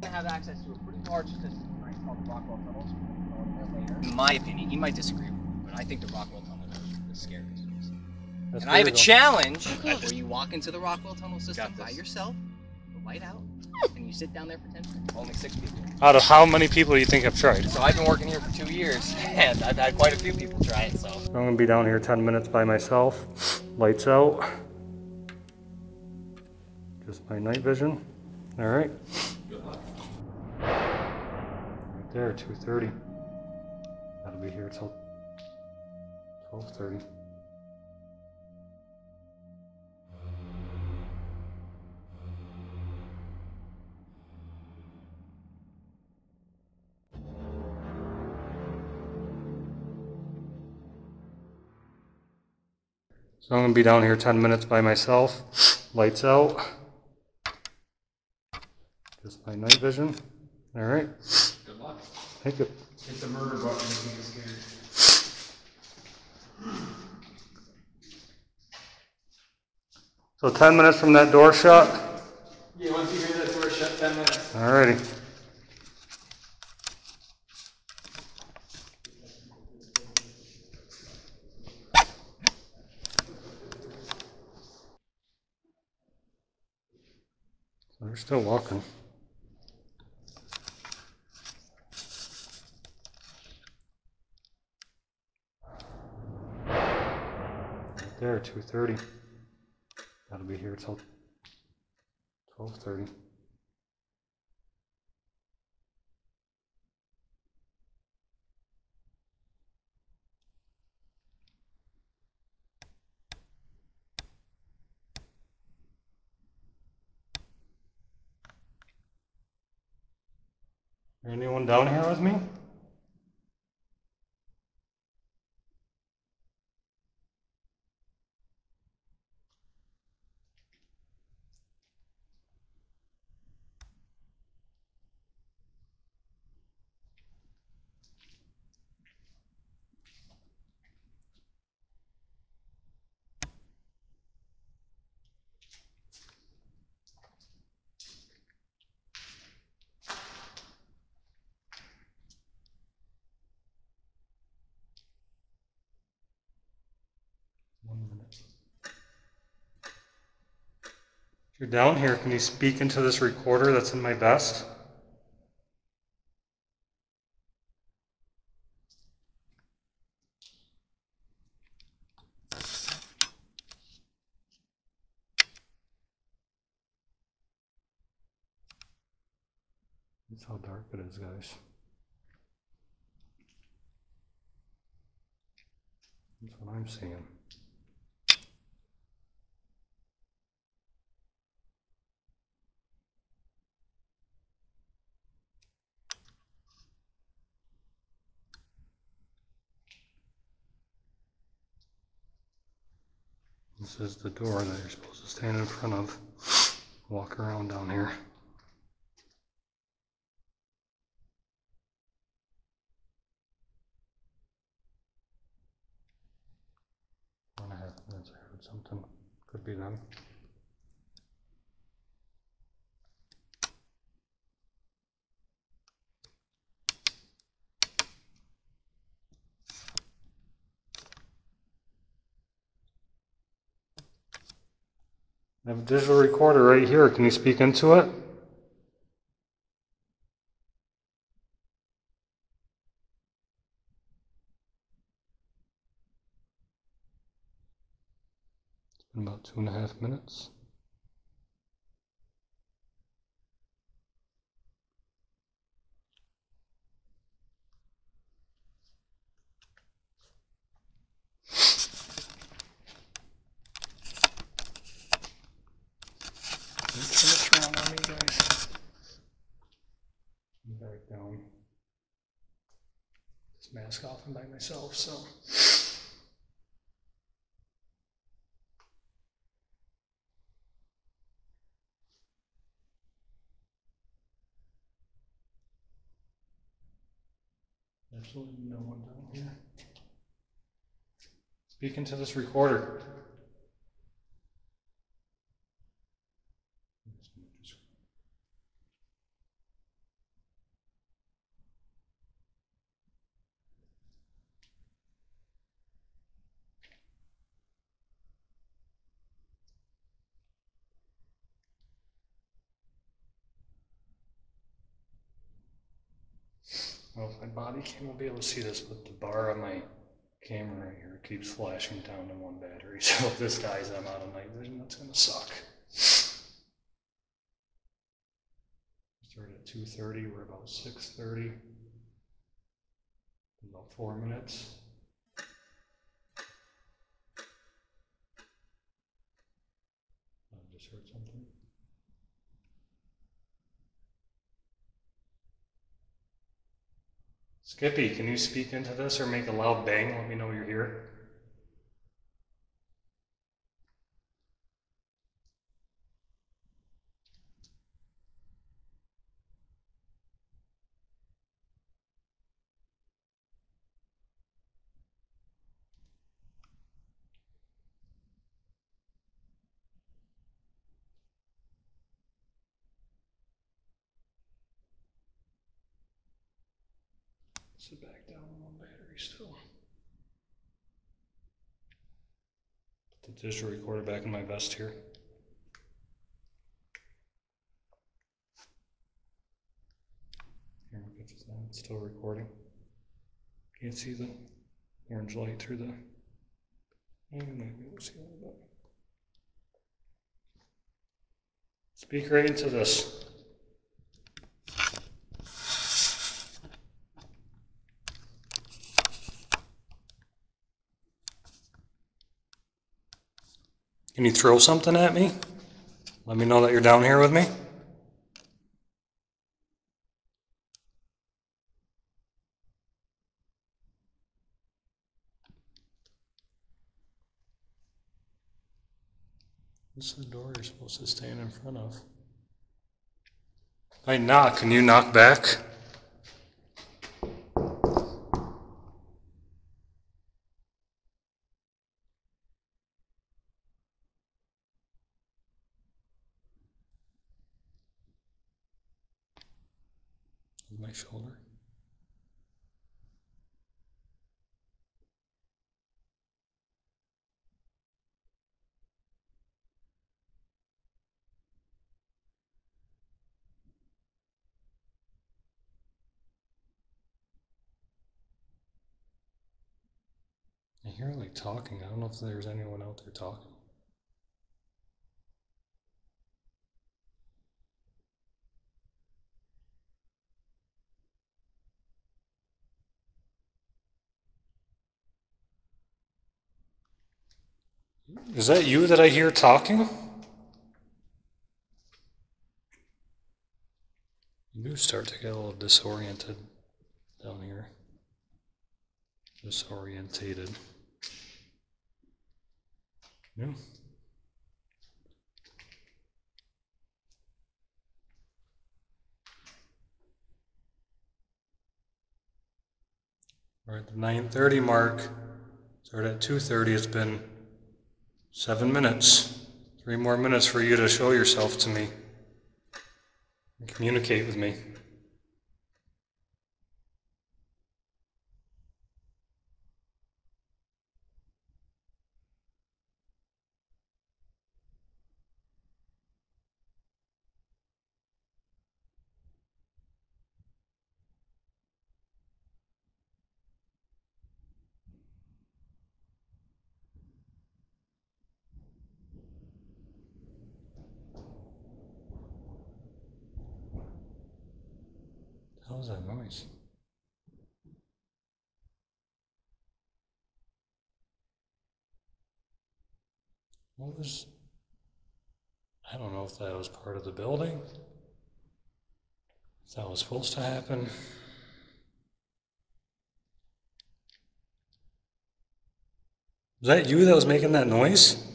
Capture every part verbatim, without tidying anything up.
going to have access to a pretty large system right, called the Rockwell Tunnel. So we're going to go over that later. In my opinion, you might disagree with me, but I think the Rockwell Tunnel is the scariest system. That's and I have a challenge where you walk into the Rockwell Tunnel system by yourself, the light out, and you sit down there for ten minutes. Only six people. Out of how many people do you think have tried? So I've been working here for two years, and I've had quite a few people try it, so. I'm gonna be down here ten minutes by myself. Lights out. Just my night vision. All right. Good luck. Right there, two thirty. Gotta be here till twelve thirty. So I'm gonna be down here ten minutes by myself. Lights out. Just my night vision. All right. Good luck. Thank you. Hit the murder button if you get scared. So ten minutes from that door shut? Yeah, once you hear that door shut, ten minutes. All righty. They're still walking. Right there, two thirty. Gotta be here till twelve thirty. Anyone down here with me? You're down here. Can you speak into this recorder that's in my vest? That's how dark it is, guys. That's what I'm seeing. This is the door that you're supposed to stand in front of. Walk around down here. One and a half minutes, I heard something. Could be them. I have a digital recorder right here. Can you speak into it? It's been about two and a half minutes. Mask off and by myself, so absolutely no one down here. Speak into this recorder. body cam will be able to see this, but the bar on my camera right here keeps flashing down to one battery. So if this dies, I'm out of night vision. That's gonna suck. Started at two thirty, we're about six thirty. About four minutes. I just heard something. Skippy, can you speak into this or make a loud bang? Let me know you're here. So back down one battery still. Put the digital recorder back in my vest here. Here, we'll get this down. It's still recording. Can't see the orange light through the. I might be able to see that, but. Speak right into this. Can you throw something at me? Let me know that you're down here with me. This is the door you're supposed to stand in front of. I knock. Can you knock back? My shoulder. I hear like talking. I don't know if there's anyone out there talking. Is that you that I hear talking? You do start to get a little disoriented down here. Disorientated. Yeah. We're at the nine thirty mark. Start at two thirty. It's been Seven minutes. Three more minutes for you to show yourself to me and communicate with me. What was that noise? What was... I don't know if that was part of the building, if that was supposed to happen. Was that you that was making that noise?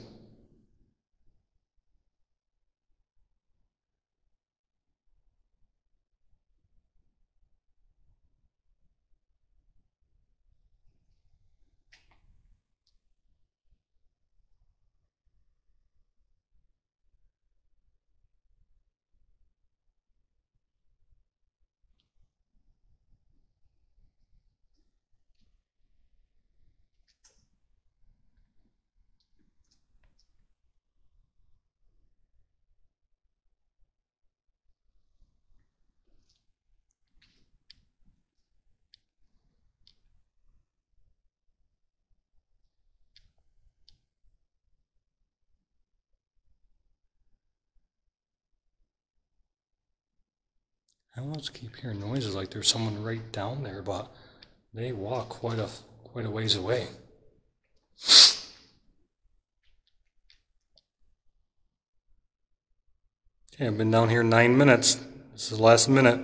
I almost keep hearing noises like there's someone right down there, but they walk quite a quite a ways away. Okay, I've been down here nine minutes. This is the last minute.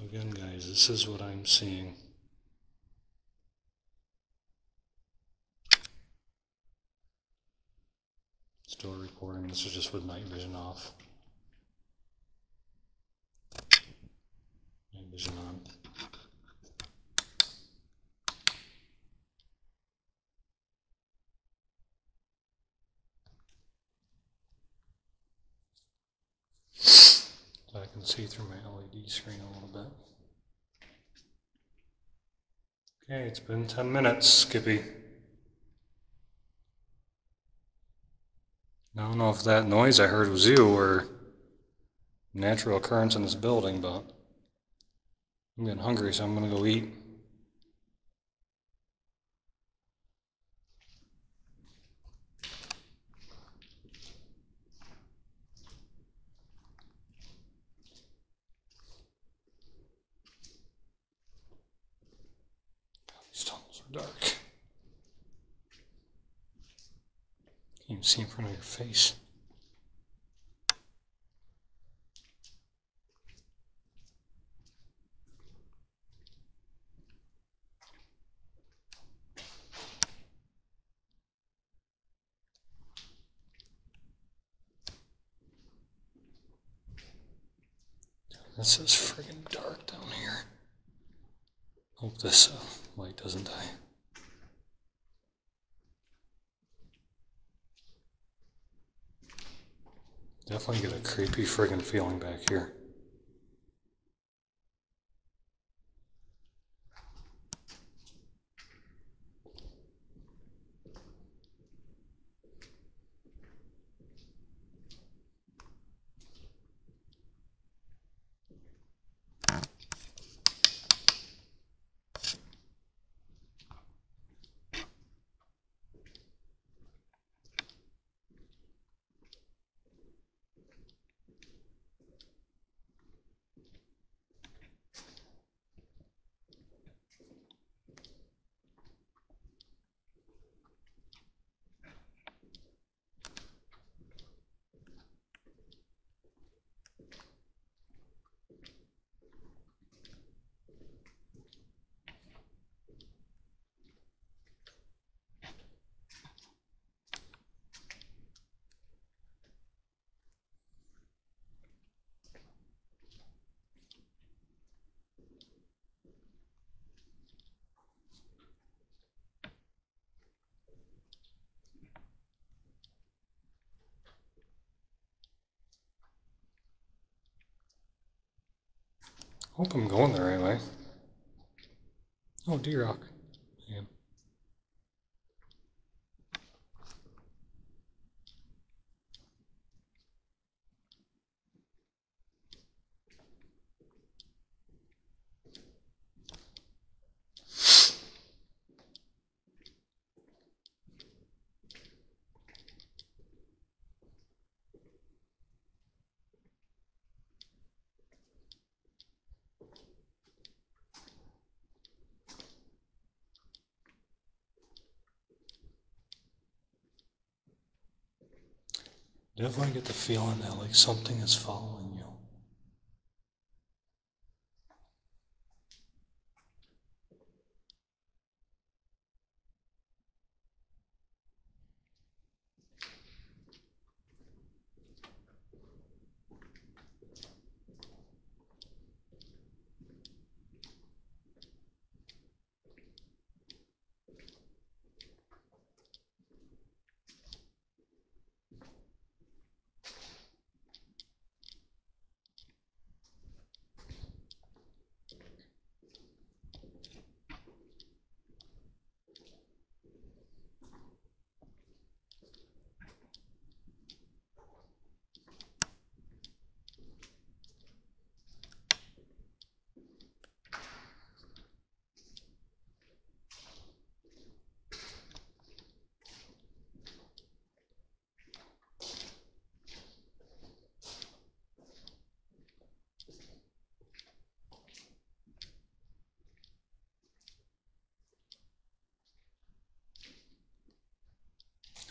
Again, guys, this is what I'm seeing. Still recording. This is just with night vision off. Night vision on. So I can see through my L E D screen a little bit. Okay, it's been ten minutes, Skippy. I don't know if that noise I heard was you or natural occurrence in this building, but I'm getting hungry, so I'm going to go eat. Dark. Can't even see in front of your face. This is friggin' dark down here. Hope this uh, light doesn't die. Definitely get a creepy friggin' feeling back here. Hope I'm going the right way. Oh, deer rock. I am. Definitely get the feeling that like something is following you.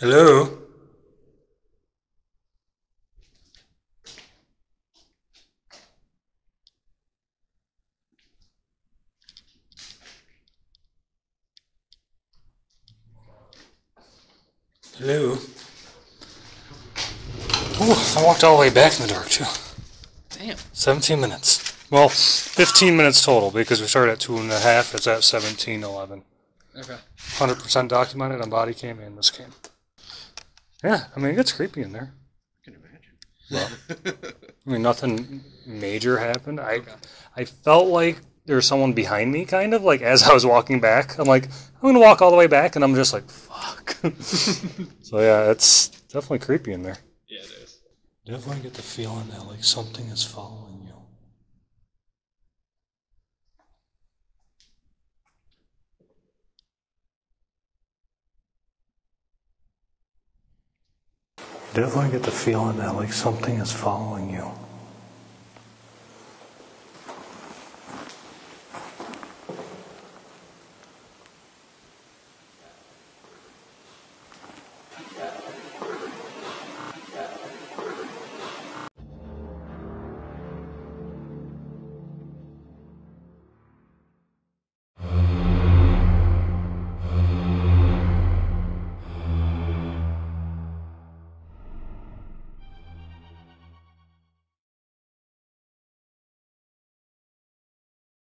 Hello? Hello? Oh, I walked all the way back in the dark, too. Damn. seventeen minutes. Well, fifteen minutes total, because we started at two and a half. It's at seventeen eleven. Okay. one hundred percent documented on body cam and this cam. Yeah, I mean, it gets creepy in there. I can imagine. Well, I mean, nothing major happened. I okay. I felt like there was someone behind me, kind of, like, as I was walking back. I'm like, I'm going to walk all the way back, and I'm just like, fuck. So, yeah, it's definitely creepy in there. Yeah, it is. Definitely get the feeling that, like, something is following you. Definitely get the feeling that, like, something is following you.